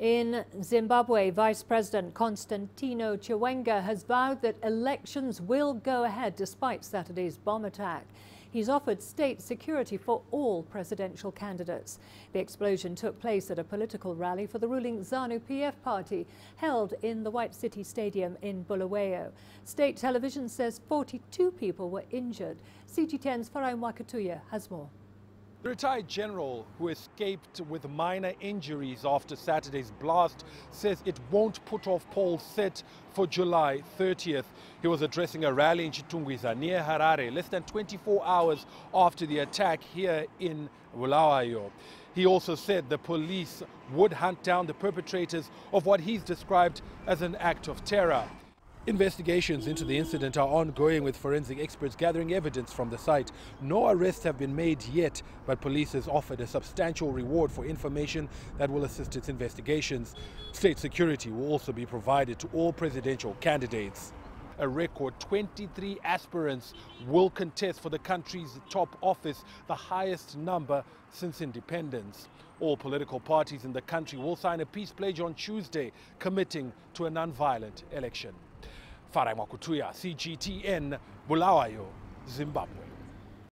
In Zimbabwe, Vice President Constantino Chiwenga has vowed that elections will go ahead despite Saturday's bomb attack. He's offered state security for all presidential candidates. The explosion took place at a political rally for the ruling ZANU-PF party held in the White City Stadium in Bulawayo. State television says 42 people were injured. CGTN's Farai Mwakutuya has more. The retired general, who escaped with minor injuries after Saturday's blast, says it won't put off polls set for July 30th. He was addressing a rally in Chitungwiza near Harare, less than 24 hours after the attack here in Bulawayo. He also said the police would hunt down the perpetrators of what he's described as an act of terror. Investigations into the incident are ongoing, with forensic experts gathering evidence from the site. No arrests have been made yet, but police has offered a substantial reward for information that will assist its investigations. State security will also be provided to all presidential candidates. A record 23 aspirants will contest for the country's top office, the highest number since independence. All political parties in the country will sign a peace pledge on Tuesday, committing to a non-violent election. Farai Mwakutuya, CGTN, Bulawayo, Zimbabwe.